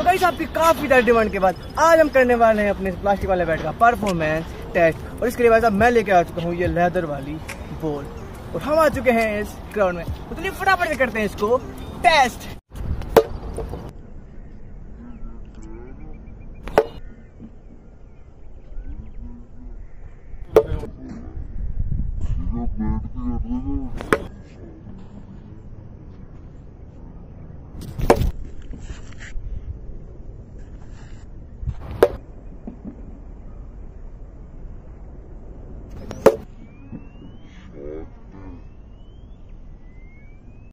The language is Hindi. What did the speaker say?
तो गाइस आपकी काफी ज्यादा डिमांड के बाद आज हम करने वाले हैं अपने प्लास्टिक वाले बैट का परफॉर्मेंस टेस्ट। और इसके लिए भाई साहब मैं लेके आ चुका हूँ ये लेदर वाली बॉल और हम आ चुके हैं इस ग्राउंड में। तो चलिए फटाफट से करते हैं इसको टेस्ट।